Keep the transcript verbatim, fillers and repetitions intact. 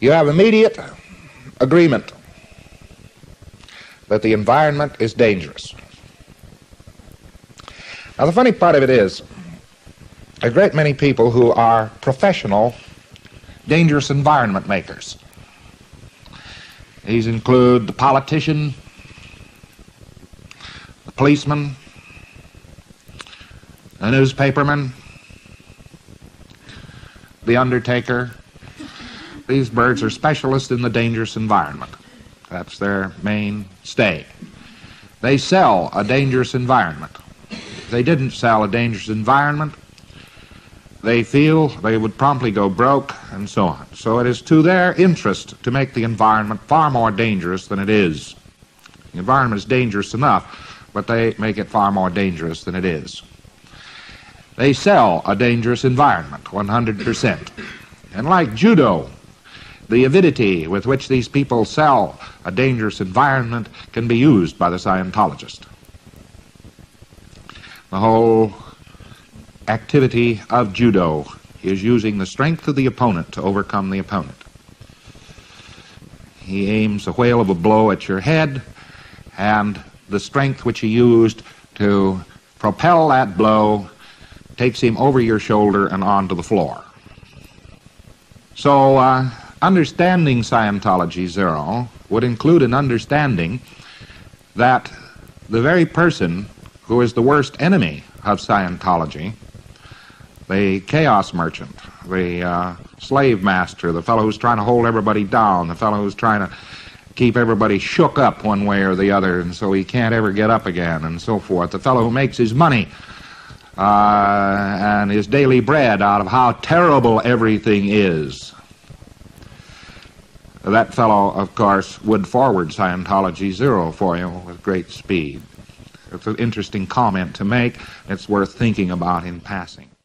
You have immediate agreement that the environment is dangerous. Now, the funny part of it is, a great many people who are professional dangerous environment makers. These include the politician, the policeman, the newspaperman, the undertaker. These birds are specialists in the dangerous environment. That's their main stay. They sell a dangerous environment. If they didn't sell a dangerous environment, they feel they would promptly go broke and so on. So it is to their interest to make the environment far more dangerous than it is. The environment is dangerous enough, but they make it far more dangerous than it is. They sell a dangerous environment, one hundred percent. And like judo, the avidity with which these people sell a dangerous environment can be used by the Scientologist. The whole activity of judo is using the strength of the opponent to overcome the opponent. He aims a whale of a blow at your head, and the strength which he used to propel that blow takes him over your shoulder and onto the floor. So uh, understanding Scientology Zero would include an understanding that the very person who is the worst enemy of Scientology, the chaos merchant, the uh, slave master, the fellow who's trying to hold everybody down, the fellow who's trying to keep everybody shook up one way or the other, and so he can't ever get up again, and so forth. The fellow who makes his money uh, and his daily bread out of how terrible everything is. That fellow, of course, would forward Scientology Zero for you with great speed. It's an interesting comment to make. It's worth thinking about in passing.